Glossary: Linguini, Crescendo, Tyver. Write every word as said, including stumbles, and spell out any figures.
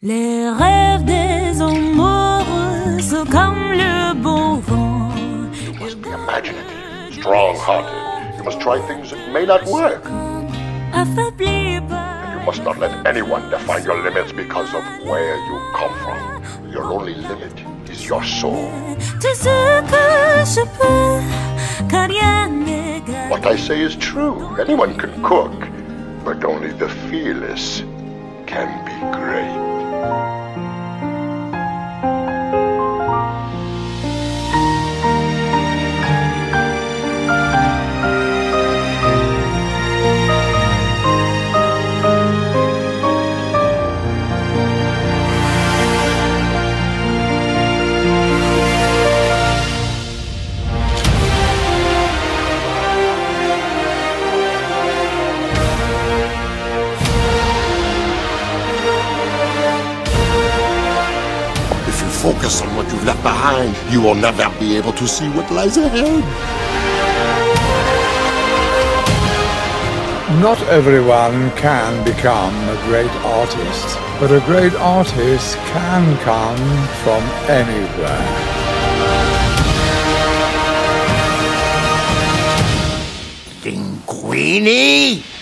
Les rêves des hommes heureux sont comme le bon vent. You must be imaginative, strong-hearted. You must try things that may not work. And you must not let anyone define your limits because of where you come from. Your only limit is your soul. What I say is true. Anyone can cook, but only the fearless can be great. Focus on what you've left behind. You will never be able to see what lies ahead. Not everyone can become a great artist, but a great artist can come from anywhere. Linguini!